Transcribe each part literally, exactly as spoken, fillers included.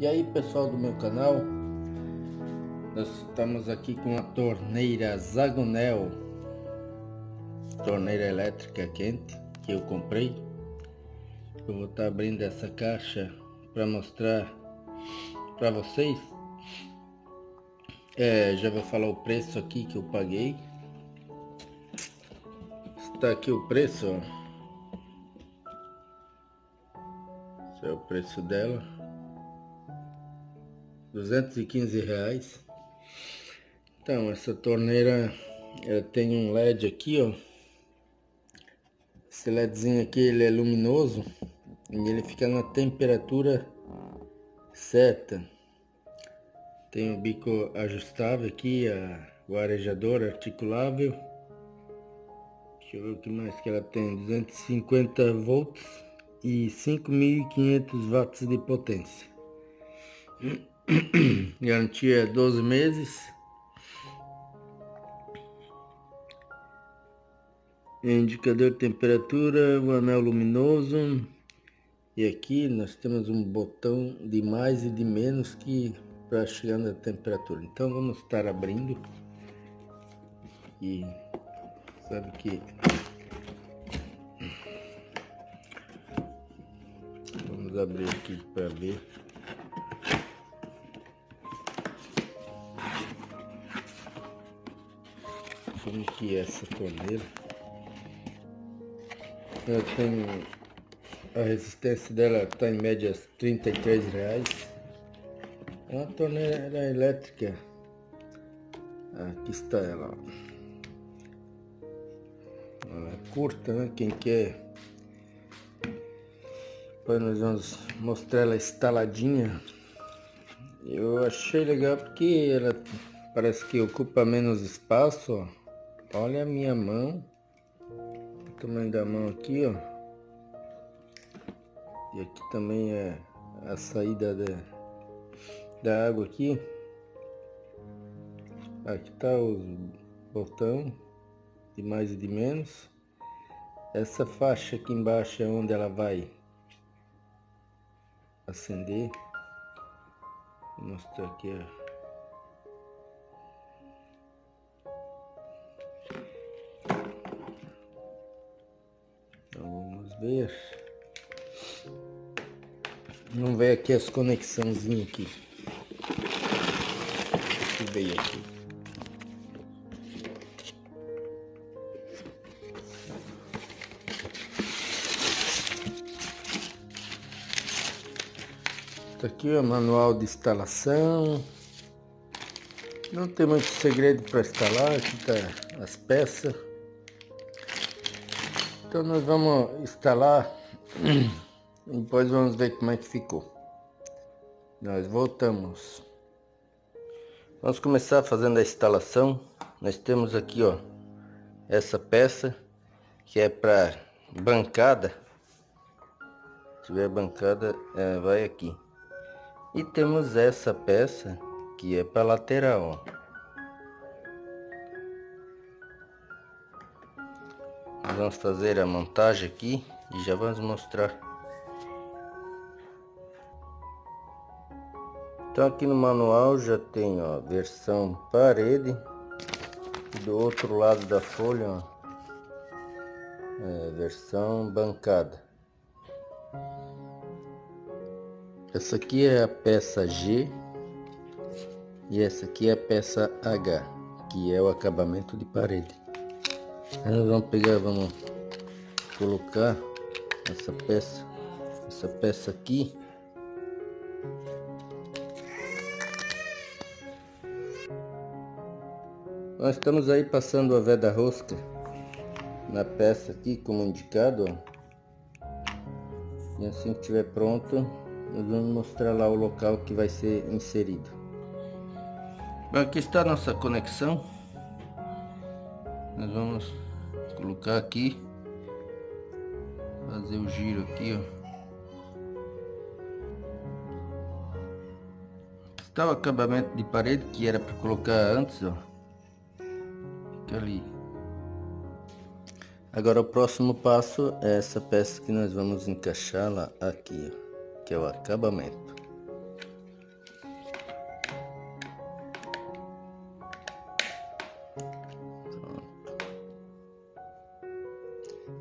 E aí, pessoal do meu canal, nós estamos aqui com a torneira Zagonel, torneira elétrica quente que eu comprei. Eu vou estar abrindo essa caixa para mostrar para vocês. É, já vou falar o preço aqui que eu paguei. Está aqui o preço, ó. Esse é o preço dela, duzentos e quinze reais. Então, essa torneira, ela tem um L E D aqui, ó. Esse LEDzinho aqui, ele é luminoso e ele fica na temperatura certa. Tem o bico ajustável aqui, a guarejadora articulável. Deixa eu ver o que mais que ela tem. Duzentos e cinquenta volts e cinco mil e quinhentos watts de potência. Garantia doze meses. Indicador de temperatura, o anel luminoso. E aqui nós temos um botão de mais e de menos que para chegar na temperatura. Então vamos estar abrindo. E sabe que vamos abrir aqui para ver. Como que é essa torneira? Eu tenho a resistência dela, está em média trinta e três reais. É uma torneira elétrica. Aqui está ela. Ela é curta, né? Quem quer. Depois nós vamos mostrar ela instaladinha. Eu achei legal porque ela parece que ocupa menos espaço, ó. Olha a minha mão, o tamanho da mão aqui, ó. E aqui também é a saída da, da água aqui. Aqui tá o botão de mais e de menos. Essa faixa aqui embaixo é onde ela vai acender. Vou mostrar aqui, ó. Ver, não veio aqui as conexãozinhas aqui, que veio aqui. Tá aqui o manual de instalação. Não tem muito segredo para instalar. Aqui tá as peças. Então nós vamos instalar e depois vamos ver como é que ficou. Nós voltamos. Vamos começar fazendo a instalação. Nós temos aqui, ó, essa peça que é para bancada. Se tiver bancada, é, vai aqui. E temos essa peça que é para lateral, ó. Vamos fazer a montagem aqui e já vamos mostrar. Então aqui no manual já tem, ó, a versão parede. Do outro lado da folha, ó, é, versão bancada. Essa aqui é a peça G e essa aqui é a peça H, que é o acabamento de parede. Aí nós vamos pegar, vamos colocar essa peça, essa peça aqui. Nós estamos aí passando a veda rosca na peça aqui, como indicado, ó. E assim que estiver pronto, nós vamos mostrar lá o local que vai ser inserido. Bom, aqui está a nossa conexão. Nós vamos colocar aqui, fazer o giro aqui, ó. Está o acabamento de parede que era para colocar antes, ó. Fica ali. Agora o próximo passo é essa peça que nós vamos encaixar lá aqui, ó, que é o acabamento.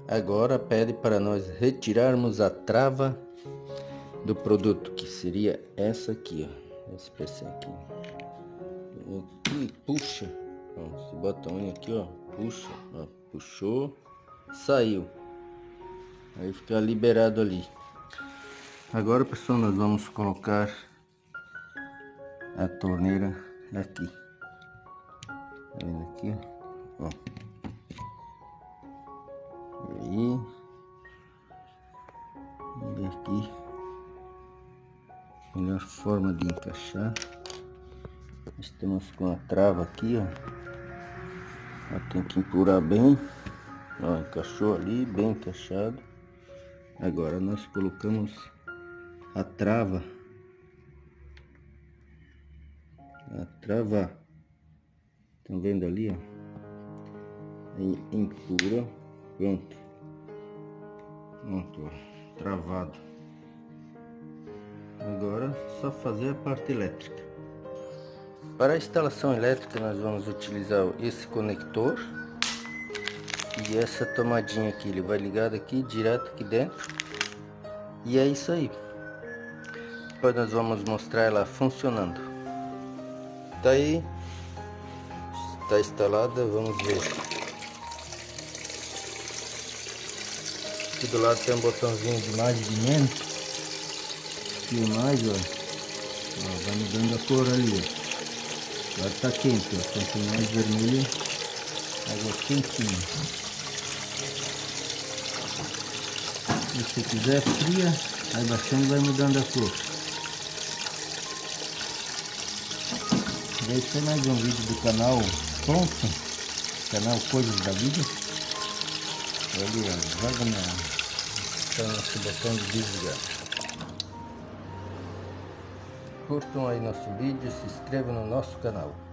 agora pede para nós retirarmos a trava do produto, que seria essa aqui, ó, esse P C aqui. Aqui puxa, ó, você bota a unha aqui, ó, puxa, ó, puxou, saiu, aí fica liberado ali. Agora, pessoal, nós vamos colocar a torneira aqui, aqui, ó. Aí, e aqui, melhor forma de encaixar. Nós temos com a trava aqui, ó, ó, tem que empurrar bem, ó, encaixou ali, bem encaixado. Agora nós colocamos a trava, a trava, estão vendo ali, ó, aí empurra, pronto, pronto, ó, travado. Agora só fazer a parte elétrica. Para a instalação elétrica nós vamos utilizar esse conector e essa tomadinha aqui, ele vai ligado aqui, direto aqui dentro, e é isso aí. Depois nós vamos mostrar ela funcionando. Tá aí, está instalada, vamos ver. Aqui do lado tem um botãozinho de mais e de menos, e mais, ó, ó, vai mudando a cor ali, ó. Agora tá quente, ó, então tem mais vermelho, água quentinha. E se quiser fria, aí baixando vai mudando a cor. E aí tem mais um vídeo do canal Thompson, canal Coisas da Vida. Olha, Zagonel, está nosso botão de desligar. Curtam aí nosso vídeo, se inscrevam no nosso canal.